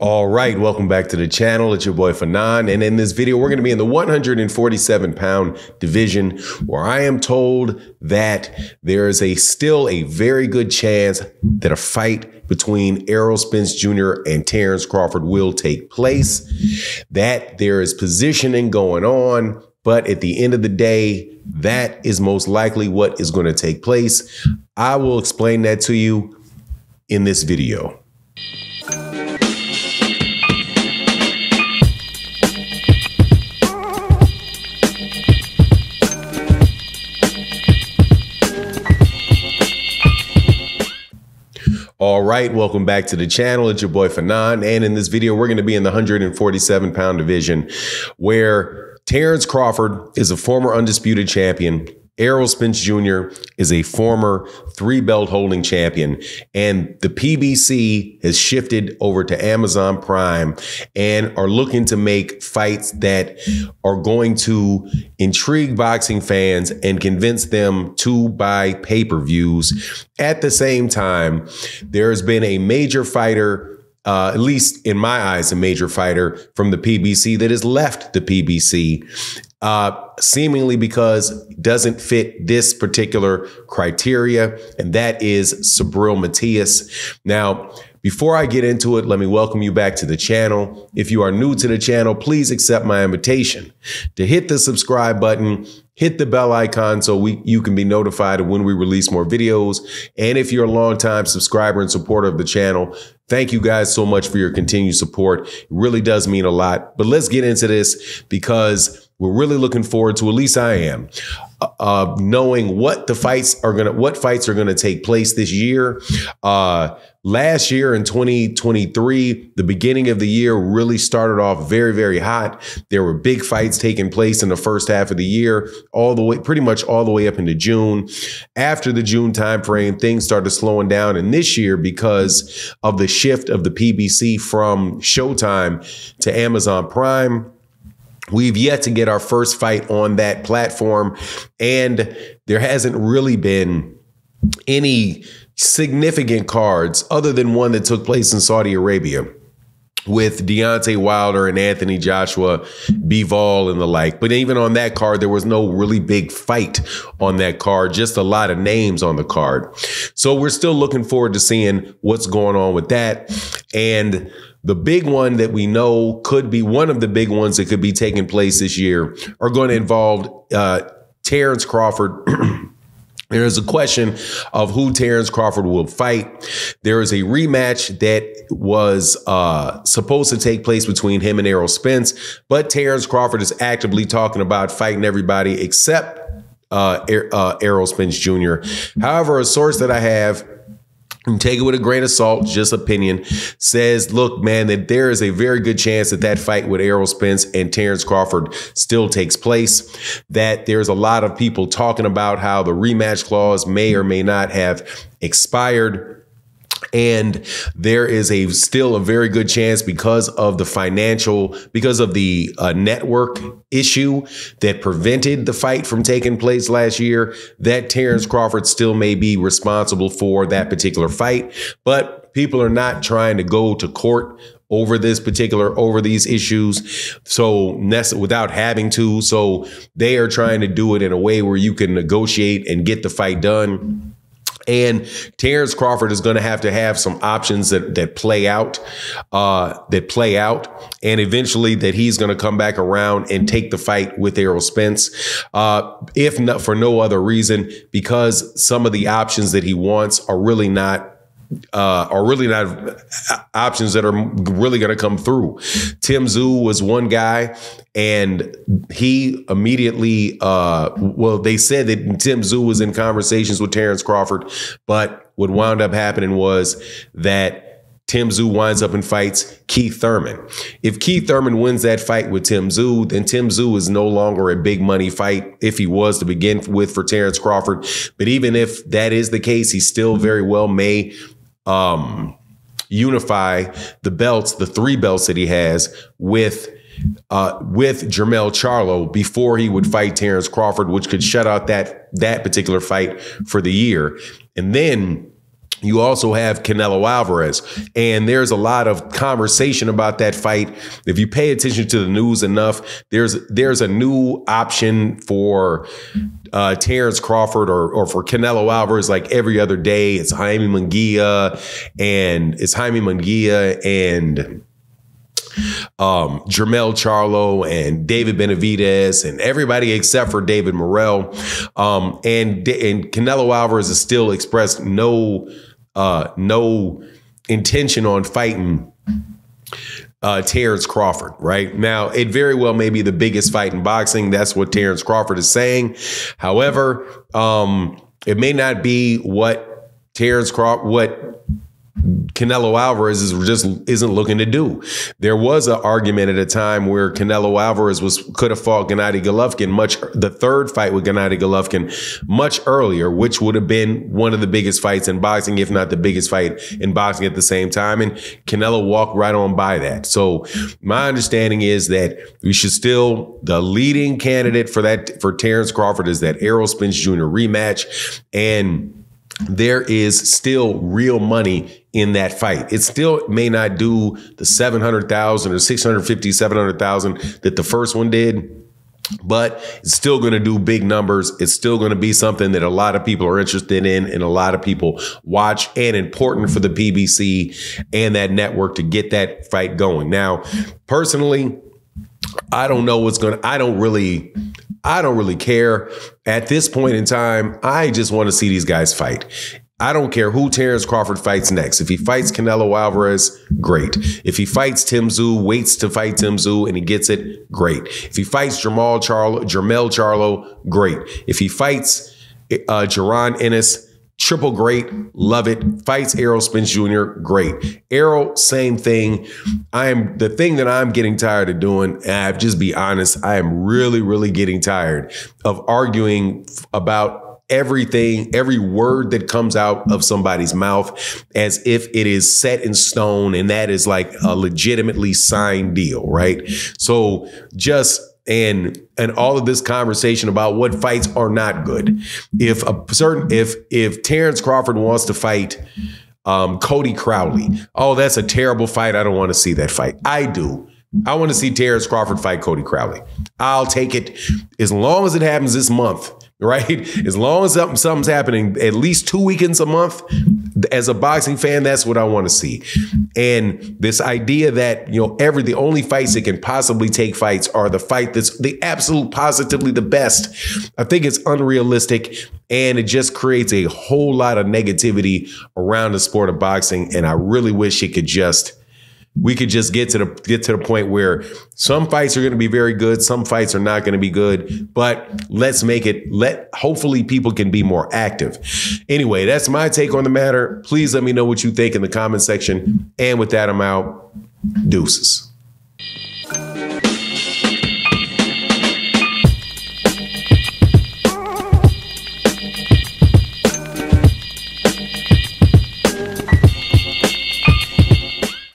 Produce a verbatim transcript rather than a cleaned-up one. All right, welcome back to the channel. It's your boy Fanon, and in this video, we're gonna be in the one forty-seven pound division, where I am told that there is a still a very good chance that a fight between Errol Spence Junior and Terrence Crawford will take place, that there is positioning going on, but at the end of the day, that is most likely what is gonna take place. I will explain that to you in this video. All right, welcome back to the channel. It's your boy Fanon, and in this video, we're gonna be in the one forty-seven pound division, where Terrence Crawford is a former undisputed champion, Errol Spence Junior is a former three belt holding champion, and the P B C has shifted over to Amazon Prime and are looking to make fights that are going to intrigue boxing fans and convince them to buy pay-per-views. At the same time, there's been a major fighter, Uh, at least in my eyes, a major fighter from the P B C that has left the P B C, uh, seemingly because it doesn't fit this particular criteria, and that is Subriel Matias. Now, before I get into it, let me welcome you back to the channel. If you are new to the channel, please accept my invitation to hit the subscribe button, hit the bell icon so we, you can be notified of when we release more videos. And if you're a longtime subscriber and supporter of the channel, thank you guys so much for your continued support. It really does mean a lot. But let's get into this, because we're really looking forward to, at least I am, uh, knowing what the fights are gonna, what fights are gonna take place this year. Uh, last year in twenty twenty-three, the beginning of the year really started off very, very hot. There were big fights taking place in the first half of the year, all the way, pretty much all the way up into June. After the June timeframe, things started slowing down. And this year, because of the shift of the P B C from Showtime to Amazon Prime, we've yet to get our first fight on that platform, and there hasn't really been any significant cards other than one that took place in Saudi Arabia with Deontay Wilder and Anthony Joshua Bivol and the like. But even on that card, there was no really big fight on that card, just a lot of names on the card. So we're still looking forward to seeing what's going on with that. And the big one that we know could be one of the big ones that could be taking place this year are going to involve uh, Terrence Crawford. There is a question of who Terrence Crawford will fight. There is a rematch that was uh, supposed to take place between him and Errol Spence, but Terrence Crawford is actively talking about fighting everybody except uh, er uh, Errol Spence Junior However, a source that I have, and take it with a grain of salt, just opinion, says, look, man, that there is a very good chance that that fight with Errol Spence and Terrence Crawford still takes place, that there's a lot of people talking about how the rematch clause may or may not have expired. And there is a still a very good chance, because of the financial, because of the uh, network issue that prevented the fight from taking place last year, that Terrence Crawford still may be responsible for that particular fight. But people are not trying to go to court over this particular, over these issues, so without having to. So they are trying to do it in a way where you can negotiate and get the fight done. And Terrence Crawford is going to have to have some options that that play out, uh, that play out, and eventually that he's going to come back around and take the fight with Errol Spence, uh, if not for no other reason, because some of the options that he wants are really not Uh, are really not options that are really going to come through. Tim Tszyu was one guy, and he immediately, uh, well, they said that Tim Tszyu was in conversations with Terrence Crawford, but what wound up happening was that Tim Tszyu winds up and fights Keith Thurman. If Keith Thurman wins that fight with Tim Tszyu, then Tim Tszyu is no longer a big money fight, if he was to begin with, for Terrence Crawford. But even if that is the case, he still very well may um, unify the belts, the three belts that he has, with Uh, with Jermell Charlo before he would fight Terrence Crawford, which could shut out that that particular fight for the year. And then You also have Canelo Alvarez, and there's a lot of conversation about that fight. If you pay attention to the news enough, there's there's a new option for uh, Terrence Crawford or, or for Canelo Alvarez like every other day. It's Jaime Munguia and it's Jaime Munguia and um, Jermell Charlo and David Benavides and everybody except for David Morrell. Um, and, and Canelo Alvarez has still expressed no Uh, no intention on fighting uh, Terrence Crawford, right? Now, it very well may be the biggest fight in boxing. That's what Terrence Crawford is saying. However, um, it may not be what Terrence Crawford, what Canelo Alvarez is just isn't looking to do. There was an argument at a time where Canelo Alvarez was could have fought Gennady Golovkin much the third fight with Gennady Golovkin much earlier, which would have been one of the biggest fights in boxing, if not the biggest fight in boxing at the same time. And Canelo walked right on by that. So my understanding is that we should still the leading candidate for that for Terrence Crawford is that Errol Spence Junior rematch, and there is still real money in that fight. It still may not do the seven hundred thousand or six hundred fifty, seven hundred thousand that the first one did, but it's still going to do big numbers. It's still going to be something that a lot of people are interested in and a lot of people watch, and important for the P B C and that network to get that fight going. Now, personally, I don't know what's going to, I don't really, I don't really care at this point in time. I just want to see these guys fight. I don't care who Terrence Crawford fights next. If he fights Canelo Alvarez, great. If he fights Tim Tszyu, waits to fight Tim Tszyu and he gets it, great. If he fights Jermell Charlo, Jermell Charlo, great. If he fights uh, Jerron Ennis, triple great, love it. Fights Errol Spence Junior, great. Errol, same thing. I am the thing that I'm getting tired of doing, and I've just be honest, I am really, really getting tired of arguing about everything, every word that comes out of somebody's mouth as if it is set in stone, and that is like a legitimately signed deal, right? So just And and all of this conversation about what fights are not good. If a certain if if Terrence Crawford wants to fight um, Cody Crowley, oh, that's a terrible fight. I don't want to see that fight. I do. I want to see Terrence Crawford fight Cody Crowley. I'll take it as long as it happens this month, right? As long as something, something's happening at least two weekends a month, as a boxing fan, that's what I want to see. And this idea that, you know, every, the only fights that can possibly take fights are the fight that's the absolute positively the best, I think it's unrealistic. And it just creates a whole lot of negativity around the sport of boxing. And I really wish it could just, we could just get to the get to the point where some fights are going to be very good, some fights are not going to be good, but let's make it, let hopefully people can be more active. Anyway, that's my take on the matter. Please let me know what you think in the comment section. And with that, I'm out. Deuces.